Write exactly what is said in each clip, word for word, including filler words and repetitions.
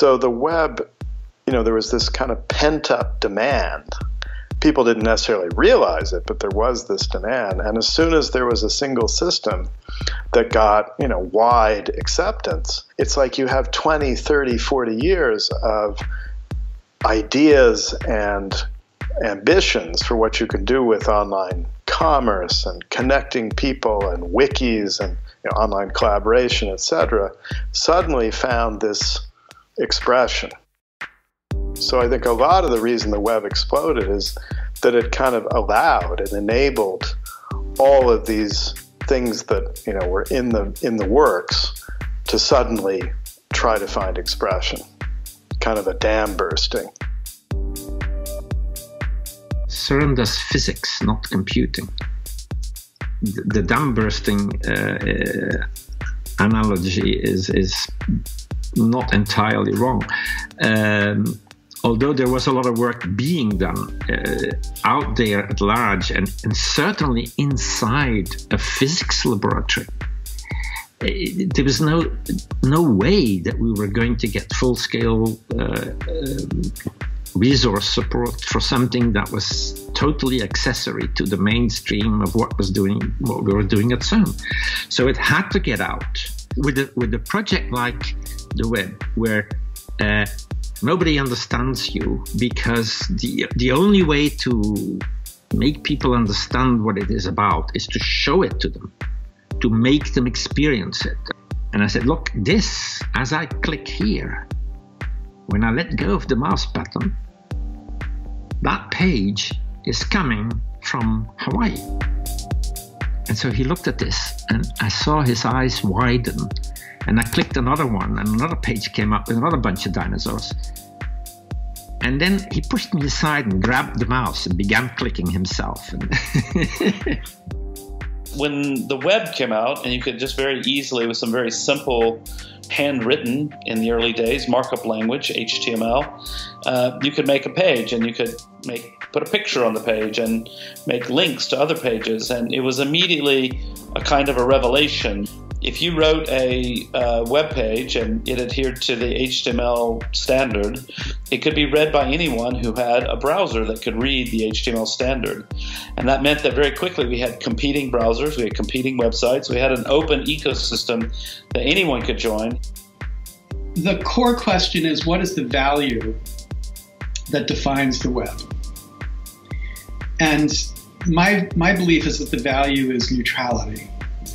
So the web, you know, there was this kind of pent-up demand. People didn't necessarily realize it, but there was this demand. And as soon as there was a single system that got, you know, wide acceptance, it's like you have twenty, thirty, forty years of ideas and ambitions for what you can do with online commerce and connecting people and wikis and, you know, online collaboration, et cetera, suddenly found this expression. So I think a lot of the reason the web exploded is that it kind of allowed and enabled all of these things that, you know, were in the in the works to suddenly try to find expression. Kind of a dam bursting. CERN does physics, not computing. The, the dam bursting uh, analogy is is not entirely wrong. Um, Although there was a lot of work being done uh, out there at large, and, and certainly inside a physics laboratory, uh, there was no no way that we were going to get full-scale uh, um, resource support for something that was totally accessory to the mainstream of what was doing what we were doing at CERN. So it had to get out with a, with a project like the web, where Uh, Nobody understands you, because the the only way to make people understand what it is about is to show it to them, to make them experience it. And I said, look, this, as I click here, when I let go of the mouse button, that page is coming from Hawaii. And so he looked at this, and I saw his eyes widen. And I clicked another one, and another page came up with another bunch of dinosaurs. And then he pushed me aside and grabbed the mouse and began clicking himself. When the web came out, and you could just very easily, with some very simple handwritten in the early days markup language, H T M L, uh, you could make a page, and you could make put a picture on the page and make links to other pages. And it was immediately a kind of a revelation. If you wrote a uh, web page and it adhered to the H T M L standard, it could be read by anyone who had a browser that could read the H T M L standard. And that meant that very quickly we had competing browsers, we had competing websites, we had an open ecosystem that anyone could join. The core question is, what is the value that defines the web? And my, my belief is that the value is neutrality.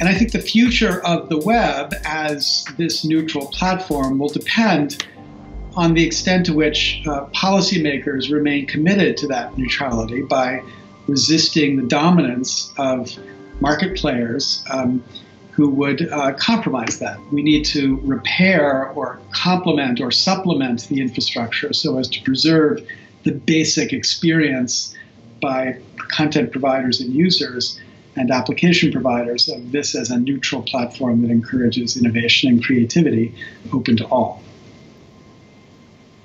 And I think the future of the web as this neutral platform will depend on the extent to which uh, policymakers remain committed to that neutrality by resisting the dominance of market players um, who would uh, compromise that. We need to repair or complement or supplement the infrastructure so as to preserve the basic experience by content providers and users and application providers of this as a neutral platform that encourages innovation and creativity, open to all.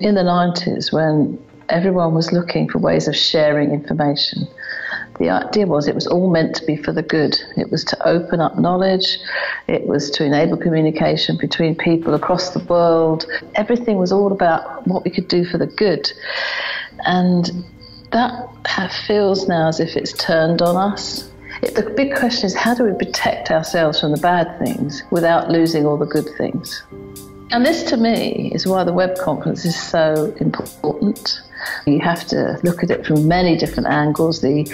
In the nineties, when everyone was looking for ways of sharing information, the idea was it was all meant to be for the good. It was to open up knowledge. It was to enable communication between people across the world. Everything was all about what we could do for the good. And that feels now as if it's turned on us. The big question is, how do we protect ourselves from the bad things without losing all the good things? And this, to me, is why the Web Conference is so important. You have to look at it from many different angles, the,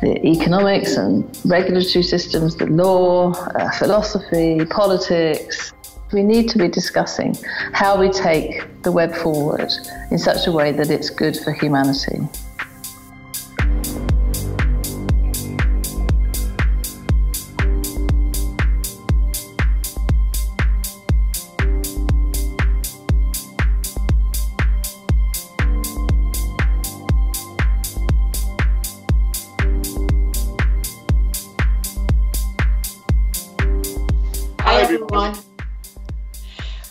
the economics and regulatory systems, the law, uh, philosophy, politics. We need to be discussing how we take the web forward in such a way that it's good for humanity.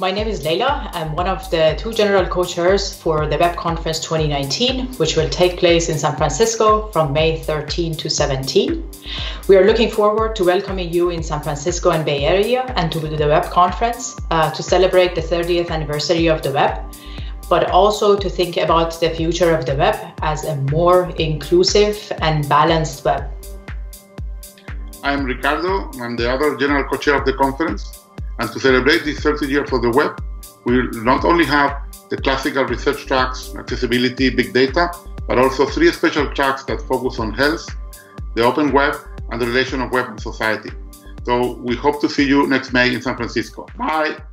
My name is Leila. I'm one of the two general co-chairs for the Web Conference twenty nineteen, which will take place in San Francisco from May thirteenth to seventeenth. We are looking forward to welcoming you in San Francisco and Bay Area and to the Web Conference uh, to celebrate the thirtieth anniversary of the web, but also to think about the future of the web as a more inclusive and balanced web. I'm Ricardo. I'm the other general co-chair of the conference. And to celebrate these thirty years of the web, we will not only have the classical research tracks, accessibility, big data, but also three special tracks that focus on health, the open web, and the relation of web and society. So we hope to see you next May in San Francisco. Bye.